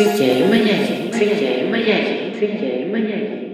Fiquei manhã, fiquei manhã, fiquei manhã.